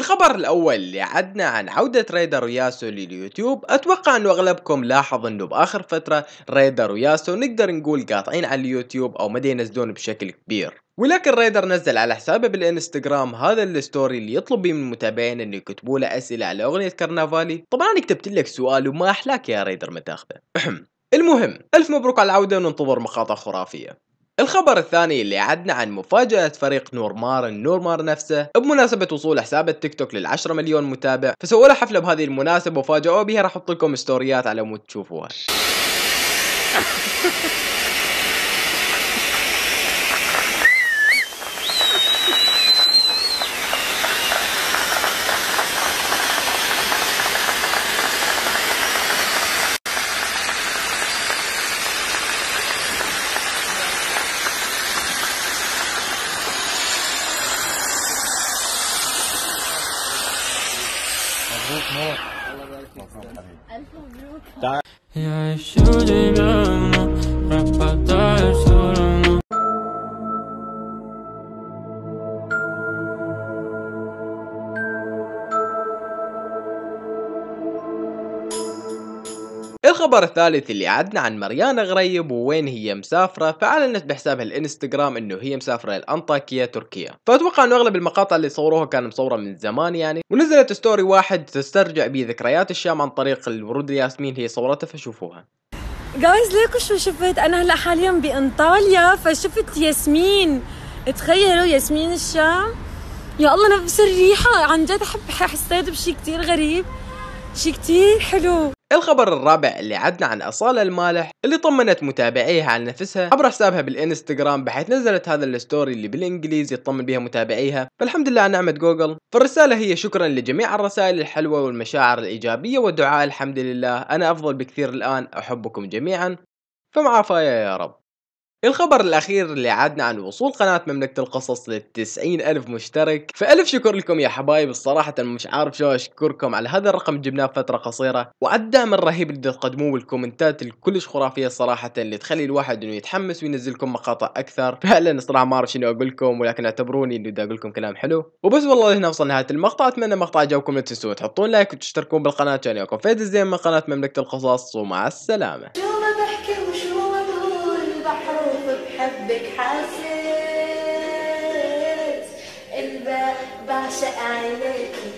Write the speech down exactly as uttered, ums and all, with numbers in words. الخبر الأول اللي عدنا عن عودة ريدر وياسو لليوتيوب. أتوقع أنه أغلبكم لاحظ أنه بآخر فترة ريدر وياسو نقدر نقول قاطعين على اليوتيوب أو ما ينزلون بشكل كبير، ولكن ريدر نزل على حسابه بالانستغرام هذا الستوري اللي يطلب من المتابعين انه يكتبوا له اسئله على اغنيه كرنفالي. طبعا كتبت لك سؤال وما احلاك يا ريدر ما تاخذه. المهم الف مبروك على العوده وننتظر مقاطع خرافيه. الخبر الثاني اللي عدنا عن مفاجأة فريق نورمار نورمار نفسه بمناسبة وصول حساب التيك توك للعشرة مليون متابع، فسووا له حفلة بهذه المناسبة وفاجأوا بها. راح احط لكم ستوريات على مود تشوفوها. الخبر الثالث اللي عدنا عن مريانا غريب ووين هي مسافرة، فأعلنت بحسابها الانستغرام انه هي مسافرة لأنطاكية تركيا، فأتوقع انه اغلب المقاطع اللي صوروها كان مصورة من زمان يعني، ونزلت ستوري واحد تسترجع بيه ذكريات الشام عن طريق الورود الياسمين هي صورتها، فشوفوها. جايز ليكو شو شفت، انا هلا حاليا بانطاليا فشفت ياسمين. تخيلوا ياسمين الشام، يا الله نفس الريحة عن جد. احب حسيت بشي كتير غريب، شي كتير حلو. الخبر الرابع اللي عدنا عن أصالة المالح اللي طمنت متابعيها على نفسها عبر حسابها بالانستغرام، بحيث نزلت هذا الستوري اللي بالانجليزي يطمن بها متابعيها، فالحمد لله على نعمة جوجل. فالرسالة هي شكرا لجميع الرسائل الحلوة والمشاعر الإيجابية والدعاء، الحمد لله أنا أفضل بكثير الآن، أحبكم جميعا فمعافايا يا رب. الخبر الأخير اللي عادنا عن وصول قناة مملكة القصص للتسعين ألف مشترك، فألف شكر لكم يا حبايب، الصراحة مش عارف شو أشكركم على هذا الرقم جبناه بفترة قصيرة، وعلى الدعم الرهيب اللي تقدموه والكومنتات الكلش خرافية صراحة اللي تخلي الواحد إنه يتحمس وينزلكم مقاطع أكثر. فعلا صراحة ما أعرف شنو أقولكم، ولكن اعتبروني إنه دا أقولكم كلام حلو وبس. والله هنا وصلنا نهاية المقطع، أتمنى المقطع عجبكم، لا تنسون تحطون لايك وتشتركون بالقناة. كان ياكم فهد الزين من قناة مملكة القصص، ومع السلامة. بحبك حاسس الب بعشق عينيكي.